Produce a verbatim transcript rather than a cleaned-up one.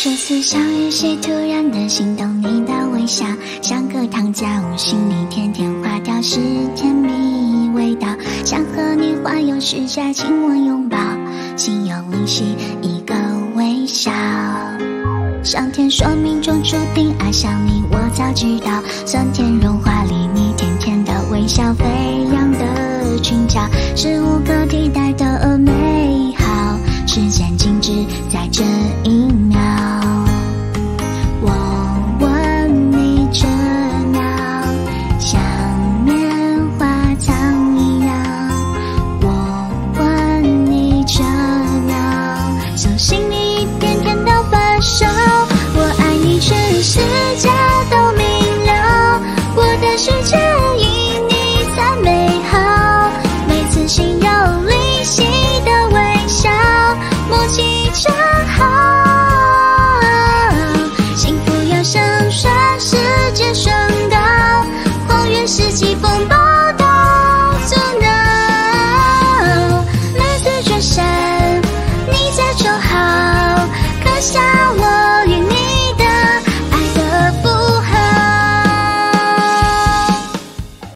这次相遇是突然的心动，你的微笑像个糖浆，心里甜甜化掉是甜蜜味道。想和你环游世界，亲吻拥抱，心有灵犀一个微笑。上天说命中注定爱上你，我早知道。酸甜融化里你甜甜的微笑，飞扬的裙角是无可替代的美好，时间静止在这一。